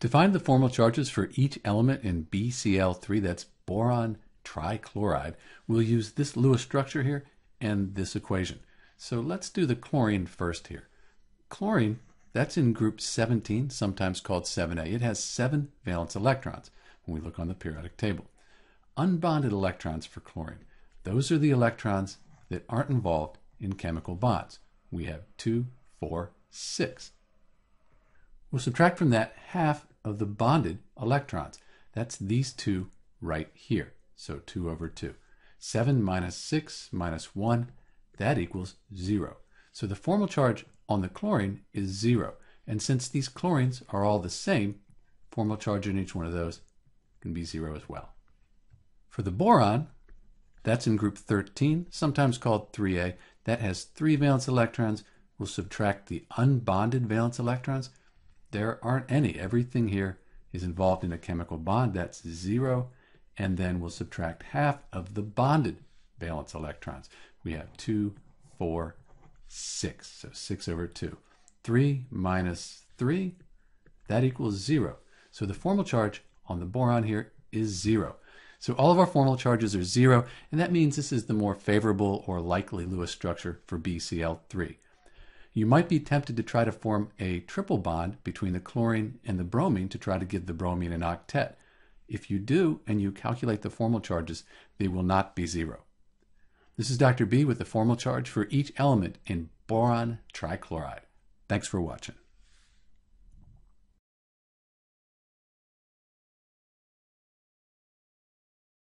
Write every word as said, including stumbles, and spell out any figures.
To find the formal charges for each element in B C l three, that's boron trichloride, we'll use this Lewis structure here and this equation. So let's do the chlorine first here. Chlorine, that's in group seventeen, sometimes called seven A. It has seven valence electrons when we look on the periodic table. Unbonded electrons for chlorine, those are the electrons that aren't involved in chemical bonds. We have two, four, six. We'll subtract from that half of the bonded electrons. That's these two right here. So two over two. seven minus six minus one, that equals zero. So the formal charge on the chlorine is zero. And since these chlorines are all the same, formal charge in each one of those can be zero as well. For the boron, that's in group thirteen, sometimes called three A. That has three valence electrons. We'll subtract the unbonded valence electrons. There aren't any. Everything here is involved in a chemical bond. That's zero. And then we'll subtract half of the bonded valence electrons. We have two, four, six. So six over two. three minus three, that equals zero. So the formal charge on the boron here is zero. So all of our formal charges are zero, and that means this is the more favorable or likely Lewis structure for B C l three. You might be tempted to try to form a triple bond between the chlorine and the bromine to try to give the bromine an octet. If you do, and you calculate the formal charges, they will not be zero. This is Doctor B with the formal charge for each element in boron trichloride. Thanks for watching.